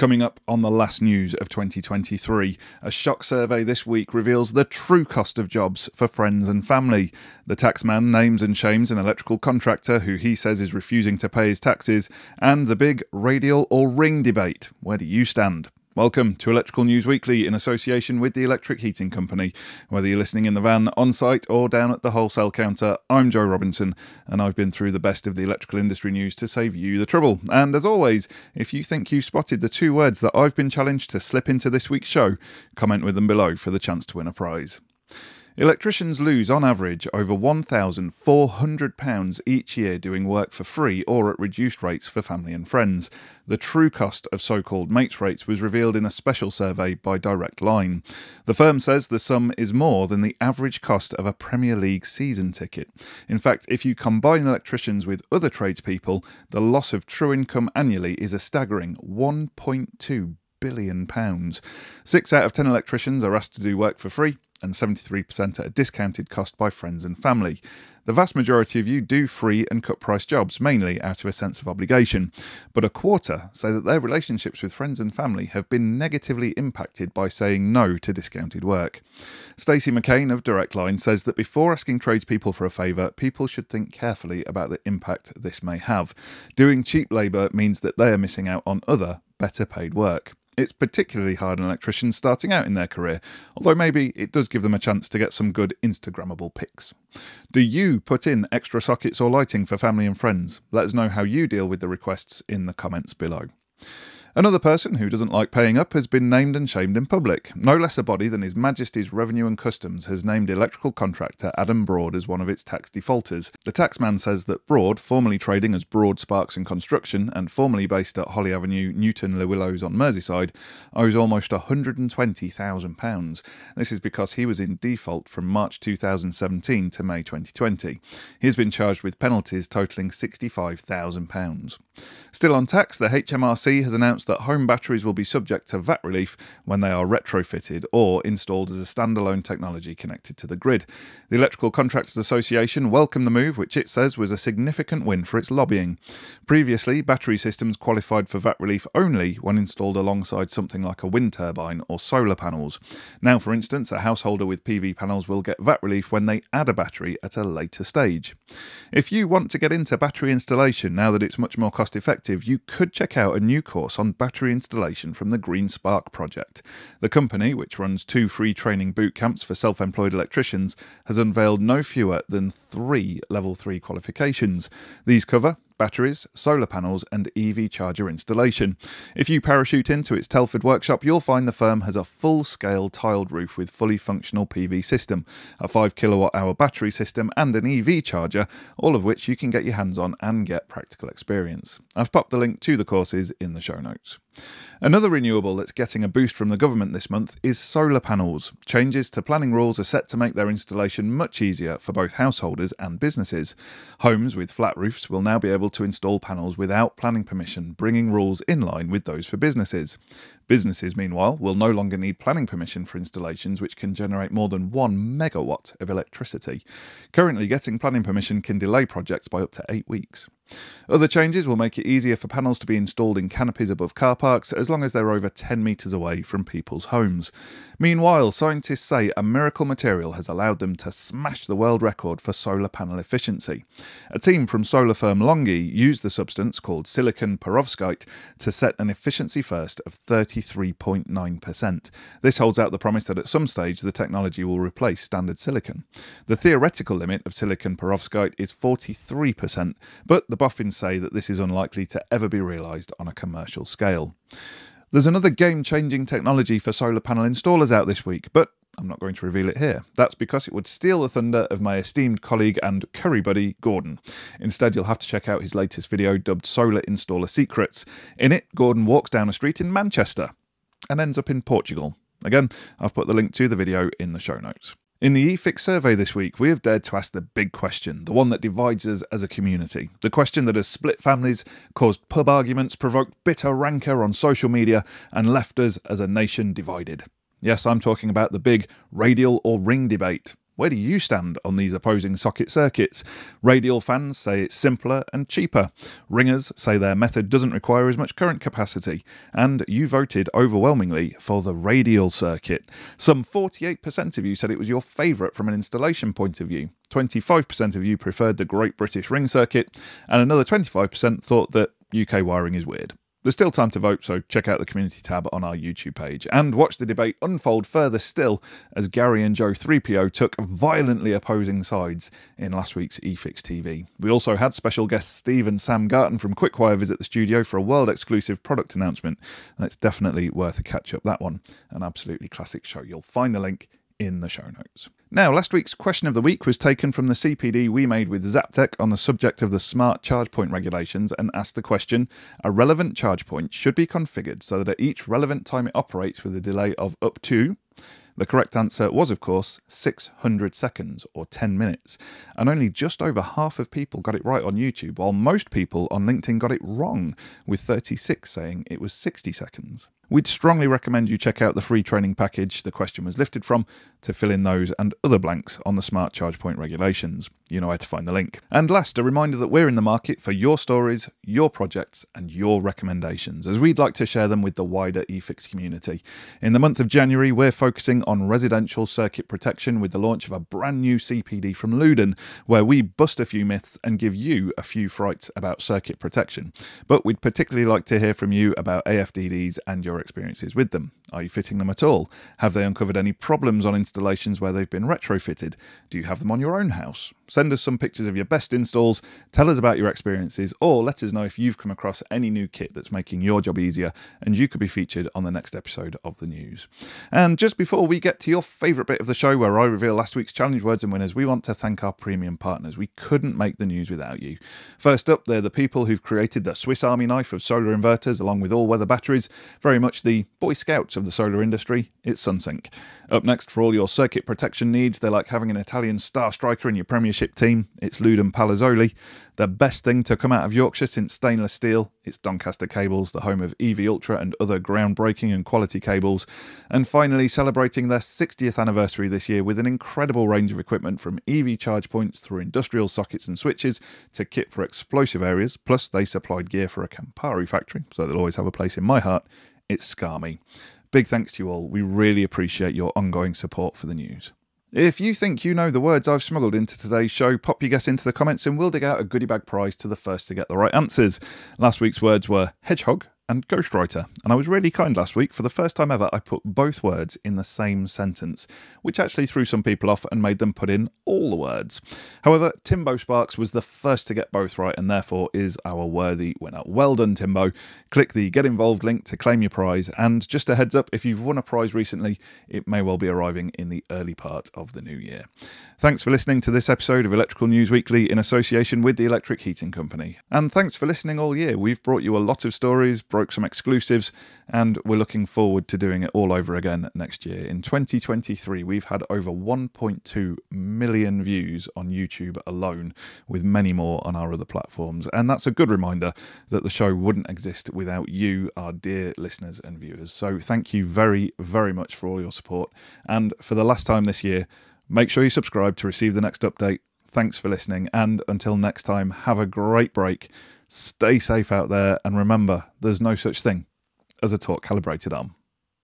Coming up on the last news of 2023, a shock survey this week reveals the true cost of jobs for friends and family. The taxman names and shames an electrical contractor who he says is refusing to pay his taxes, and the big radial or ring debate. Where do you stand? Welcome to Electrical News Weekly in association with the Electric Heating Company. Whether you're listening in the van, on site or down at the wholesale counter, I'm Joe Robinson and I've been through the best of the electrical industry news to save you the trouble. And as always, if you think you spotted the two words that I've been challenged to slip into this week's show, comment with them below for the chance to win a prize. Electricians lose on average over £1,400 each year doing work for free or at reduced rates for family and friends. The true cost of so-called mates rates was revealed in a special survey by Direct Line. The firm says the sum is more than the average cost of a Premier League season ticket. In fact, if you combine electricians with other tradespeople, the loss of true income annually is a staggering £1.2 billion. 6 out of 10 electricians are asked to do work for free, and 73% at a discounted cost by friends and family. The vast majority of you do free and cut-price jobs, mainly out of a sense of obligation, but a quarter say that their relationships with friends and family have been negatively impacted by saying no to discounted work. Stacey McCain of Direct Line says that before asking tradespeople for a favour, people should think carefully about the impact this may have. Doing cheap labour means that they are missing out on other, better-paid work. It's particularly hard on electricians starting out in their career, although maybe it does give them a chance to get some good Instagrammable pics. Do you put in extra sockets or lighting for family and friends? Let us know how you deal with the requests in the comments below. Another person who doesn't like paying up has been named and shamed in public. No less a body than His Majesty's Revenue and Customs has named electrical contractor Adam Broad as one of its tax defaulters. The taxman says that Broad, formerly trading as Broad Sparks and Construction and formerly based at Holly Avenue, Newton-le-Willows on Merseyside, owes almost £120,000. This is because he was in default from March 2017 to May 2020. He has been charged with penalties totalling £65,000. Still on tax, the HMRC has announced that home batteries will be subject to VAT relief when they are retrofitted or installed as a standalone technology connected to the grid. The Electrical Contractors Association welcomed the move, which it says was a significant win for its lobbying. Previously, battery systems qualified for VAT relief only when installed alongside something like a wind turbine or solar panels. Now, for instance, a householder with PV panels will get VAT relief when they add a battery at a later stage. If you want to get into battery installation now that it's much more cost effective, you could check out a new course on battery installation from the Green Spark project. The company, which runs 2 free training boot camps for self-employed electricians, has unveiled no fewer than 3 Level 3 qualifications. These cover batteries, solar panels and EV charger installation. If you parachute into its Telford workshop, you'll find the firm has a full-scale tiled roof with fully functional PV system, a 5 kWh battery system and an EV charger, all of which you can get your hands on and get practical experience. I've popped the link to the courses in the show notes. Another renewable that's getting a boost from the government this month is solar panels. Changes to planning rules are set to make their installation much easier for both householders and businesses. Homes with flat roofs will now be able to install panels without planning permission, bringing rules in line with those for businesses. Businesses, meanwhile, will no longer need planning permission for installations which can generate more than 1 megawatt of electricity. Currently, getting planning permission can delay projects by up to 8 weeks. Other changes will make it easier for panels to be installed in canopies above car parks as long as they're over 10 metres away from people's homes. Meanwhile, scientists say a miracle material has allowed them to smash the world record for solar panel efficiency. A team from solar firm Longi used the substance called silicon perovskite to set an efficiency first of 33.9%. This holds out the promise that at some stage the technology will replace standard silicon. The theoretical limit of silicon perovskite is 43%, but the boffins say that this is unlikely to ever be realised on a commercial scale. There's another game-changing technology for solar panel installers out this week, but I'm not going to reveal it here. That's because it would steal the thunder of my esteemed colleague and curry buddy, Gordon. Instead, you'll have to check out his latest video dubbed Solar Installer Secrets. In it, Gordon walks down a street in Manchester and ends up in Portugal. Again, I've put the link to the video in the show notes. In the eFIXX survey this week, we have dared to ask the big question, the one that divides us as a community. The question that has split families, caused pub arguments, provoked bitter rancour on social media, and left us as a nation divided. Yes, I'm talking about the big radial or ring debate. Where do you stand on these opposing socket circuits? Radial fans say it's simpler and cheaper. Ringers say their method doesn't require as much current capacity. And you voted overwhelmingly for the radial circuit. Some 48% of you said it was your favourite from an installation point of view. 25% of you preferred the Great British Ring Circuit. And another 25% thought that UK wiring is weird. There's still time to vote, so check out the community tab on our YouTube page and watch the debate unfold further still as Gary and Joe 3PO took violently opposing sides in last week's eFIXX TV. We also had special guests Steve and Sam Garten from Quickwire visit the studio for a world-exclusive product announcement. And it's definitely worth a catch-up, that one. An absolutely classic show. You'll find the link in the show notes. Now, last week's question of the week was taken from the CPD we made with Zaptec on the subject of the smart charge point regulations and asked the question, a relevant charge point should be configured so that at each relevant time it operates with a delay of up to... The correct answer was, of course, 600 seconds or 10 minutes. And only just over half of people got it right on YouTube, while most people on LinkedIn got it wrong, with 36 saying it was 60 seconds. We'd strongly recommend you check out the free training package the question was lifted from to fill in those and other blanks on the smart charge point regulations. You know where to find the link. And last, a reminder that we're in the market for your stories, your projects, and your recommendations, as we'd like to share them with the wider eFIXX community. In the month of January, we're focusing on residential circuit protection with the launch of a brand new CPD from Lewden, where we bust a few myths and give you a few frights about circuit protection. But we'd particularly like to hear from you about AFDDs and your experiences with them. Are you fitting them at all? Have they uncovered any problems on installations where they've been retrofitted? Do you have them on your own house? Send us some pictures of your best installs, tell us about your experiences, or let us know if you've come across any new kit that's making your job easier and you could be featured on the next episode of the news. And just before we get to your favourite bit of the show where I reveal last week's challenge words and winners, we want to thank our premium partners. We couldn't make the news without you. First up, they're the people who've created the Swiss Army knife of solar inverters along with all-weather batteries, very much the Boy Scouts of the solar industry. It's SunSync. Up next, for all your circuit protection needs, they're like having an Italian star striker in your Premiership team. It's Lewden Palazzoli. The best thing to come out of Yorkshire since stainless steel, it's Doncaster Cables, the home of EV Ultra and other groundbreaking and quality cables. And finally, celebrating their 60th anniversary this year with an incredible range of equipment from EV charge points through industrial sockets and switches to kit for explosive areas, plus they supplied gear for a Campari factory, so they'll always have a place in my heart. It's Scame. Big thanks to you all. We really appreciate your ongoing support for the news. If you think you know the words I've smuggled into today's show, pop your guess into the comments and we'll dig out a goodie bag prize to the first to get the right answers. Last week's words were hedgehog and ghostwriter, and I was really kind last week. For the first time ever, I put both words in the same sentence, which actually threw some people off and made them put in all the words. However, Timbo Sparks was the first to get both right and therefore is our worthy winner. Well done, Timbo. Click the Get Involved link to claim your prize, and just a heads up, if you've won a prize recently, it may well be arriving in the early part of the new year. Thanks for listening to this episode of Electrical News Weekly in association with the Electric Heating Company. And thanks for listening all year. We've brought you a lot of stories, broke some exclusives, and we're looking forward to doing it all over again next year. In 2023, we've had over 1.2 million views on YouTube alone, with many more on our other platforms. And that's a good reminder that the show wouldn't exist without you, our dear listeners and viewers. So thank you very, very much for all your support. And for the last time this year, make sure you subscribe to receive the next update. Thanks for listening, and until next time, have a great break. Stay safe out there, and remember, there's no such thing as a torque-calibrated arm.